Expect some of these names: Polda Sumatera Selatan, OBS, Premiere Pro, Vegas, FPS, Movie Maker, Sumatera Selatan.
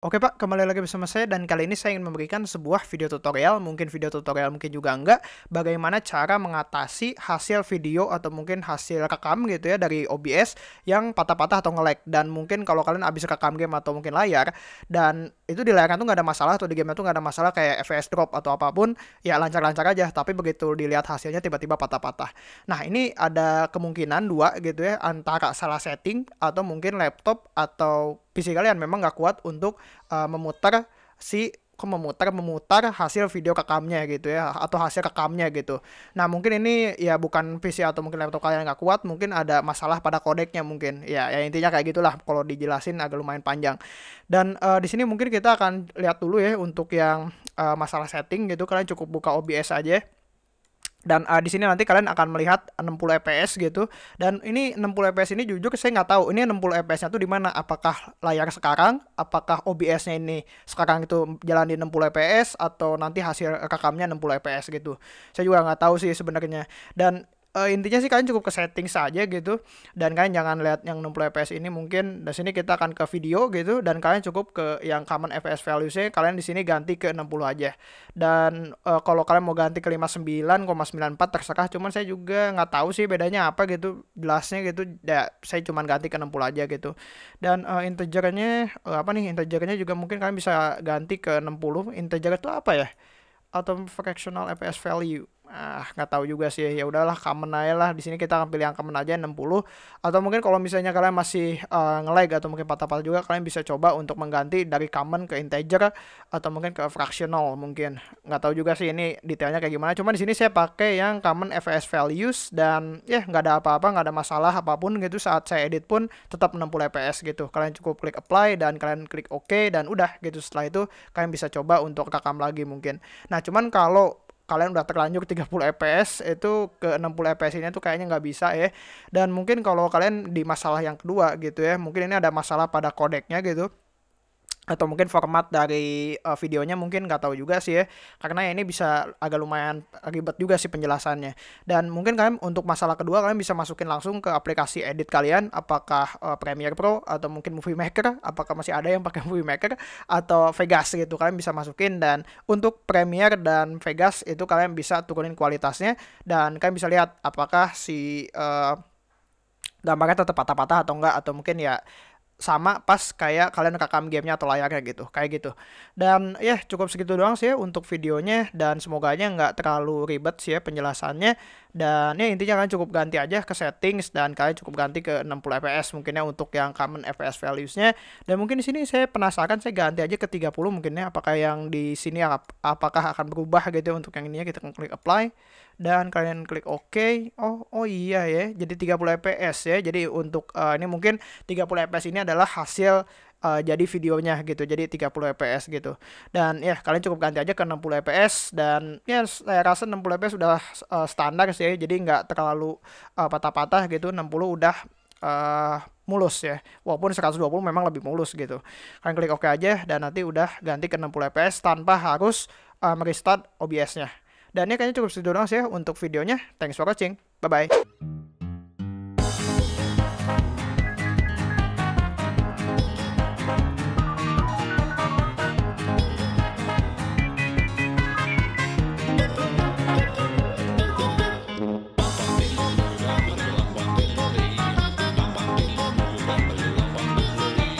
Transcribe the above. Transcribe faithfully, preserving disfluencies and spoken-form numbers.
Oke Pak, kembali lagi bersama saya dan kali ini saya ingin memberikan sebuah video tutorial, mungkin video tutorial mungkin juga enggak, bagaimana cara mengatasi hasil video atau mungkin hasil rekam gitu ya dari O B S yang patah-patah atau nge-lag. Dan mungkin kalau kalian abis rekam game atau mungkin layar, dan itu di layarnya tuh nggak ada masalah atau di game tuh nggak ada masalah kayak F P S drop atau apapun, ya lancar-lancar aja, tapi begitu dilihat hasilnya tiba-tiba patah-patah. Nah ini ada kemungkinan dua gitu ya, antara salah setting atau mungkin laptop atau P C kalian memang nggak kuat untuk uh, memutar si memutar memutar hasil video rekamnya gitu ya, atau hasil rekamnya gitu. Nah mungkin ini ya bukan P C atau mungkin laptop kalian nggak kuat, mungkin ada masalah pada kodeknya mungkin. Ya, ya intinya kayak gitulah, kalau dijelasin agak lumayan panjang. Dan uh, di sini mungkin kita akan lihat dulu ya untuk yang uh, masalah setting gitu, kalian cukup buka O B S aja. Dan uh, di sini nanti kalian akan melihat enam puluh F P S gitu. Dan ini enam puluh F P S ini jujur saya nggak tahu ini enam puluh F P S-nya tuh di mana? Apakah layar sekarang? Apakah O B S-nya ini sekarang itu jalan di enam puluh F P S atau nanti hasil rekamnya enam puluh F P S gitu? Saya juga nggak tahu sih sebenarnya. Dan Uh, intinya sih kalian cukup ke setting saja gitu, dan kalian jangan lihat yang enam puluh F P S ini. Mungkin dari sini kita akan ke video gitu, dan kalian cukup ke yang common F P S values-nya, kalian di sini ganti ke enam puluh aja. Dan uh, kalau kalian mau ganti ke lima puluh sembilan koma sembilan puluh empat terserah, cuman saya juga nggak tahu sih bedanya apa gitu jelasnya gitu ya, saya cuman ganti ke enam puluh aja gitu. Dan uh, integernya uh, apa nih, integernya juga mungkin kalian bisa ganti ke enam puluh. Integer itu apa ya? Atau fractional F P S value. Ah, nggak tahu juga sih, ya udahlah common aja lah. Di sini kita akan pilih yang common aja enam puluh. Atau mungkin kalau misalnya kalian masih uh, nge-lag atau mungkin patah-patah juga, kalian bisa coba untuk mengganti dari common ke integer atau mungkin ke fractional mungkin. Nggak tahu juga sih ini detailnya kayak gimana. Cuman di sini saya pakai yang common F P S values, dan ya nggak ada apa-apa, nggak ada masalah apapun gitu. Saat saya edit pun tetap enam puluh F P S gitu. Kalian cukup klik apply dan kalian klik OK dan udah gitu. Setelah itu kalian bisa coba untuk rekam lagi mungkin. Nah, cuman kalau kalian udah terlanjur tiga puluh F P S itu ke enam puluh F P S ini tuh kayaknya nggak bisa ya. Dan mungkin kalau kalian di masalah yang kedua gitu ya, mungkin ini ada masalah pada kodeknya gitu, atau mungkin format dari uh, videonya mungkin nggak tahu juga sih ya, karena ya ini bisa agak lumayan ribet juga sih penjelasannya. Dan mungkin kalian untuk masalah kedua kalian bisa masukin langsung ke aplikasi edit kalian, apakah uh, Premiere Pro atau mungkin Movie Maker, apakah masih ada yang pakai Movie Maker atau Vegas gitu, kalian bisa masukin. Dan untuk Premiere dan Vegas itu kalian bisa turunin kualitasnya, dan kalian bisa lihat apakah si uh, gambarnya tetap patah-patah atau enggak, atau mungkin ya sama pas kayak kalian rekam gamenya atau layarnya gitu, kayak gitu. Dan ya cukup segitu doang sih ya untuk videonya, dan semoga aja nggak terlalu ribet sih ya penjelasannya. Dan ya intinya kalian cukup ganti aja ke settings, dan kalian cukup ganti ke enam puluh F P S mungkinnya untuk yang common F P S values-nya. Dan mungkin di sini saya penasaran, saya ganti aja ke tiga puluh mungkinnya, apakah yang di sini ap apakah akan berubah gitu ya. Untuk yang ininya kita klik apply dan kalian klik OK. Oh oh iya ya, jadi tiga puluh F P S ya. Jadi untuk uh, ini mungkin tiga puluh F P S ini adalah hasil uh, jadi videonya gitu, jadi tiga puluh F P S gitu. Dan ya kalian cukup ganti aja ke enam puluh F P S, dan ya saya rasa enam puluh F P S udah uh, standar sih ya, jadi nggak terlalu uh, patah-patah gitu. enam puluh udah uh, mulus ya, walaupun seratus dua puluh memang lebih mulus gitu. Kalian klik OK aja, dan nanti udah ganti ke enam puluh F P S tanpa harus uh, merestart O B S-nya. Dan ya kayaknya cukup segitu doang sih ya untuk videonya. Thanks for watching, bye-bye.